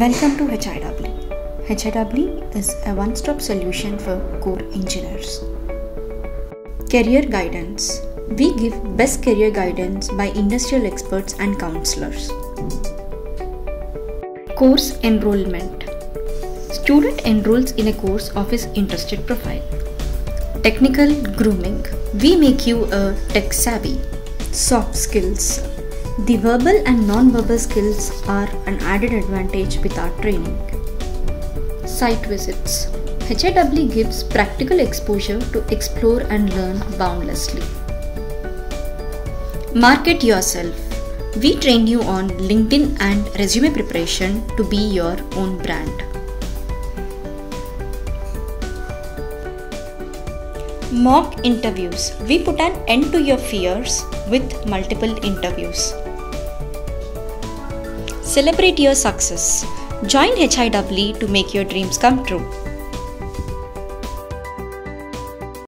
Welcome to HIEE. HIEE is a one-stop solution for core engineers. Career guidance. We give best career guidance by industrial experts and counselors. Course enrollment. Student enrolls in a course of his interested profile. Technical grooming. We make you a tech savvy. Soft skills. The verbal and non-verbal skills are an added advantage with our training. Site visits. HIEE gives practical exposure to explore and learn boundlessly. Market yourself. We train you on LinkedIn and resume preparation to be your own brand. Mock interviews. We put an end to your fears with multiple interviews. Celebrate your success. Join HIEE to make your dreams come true.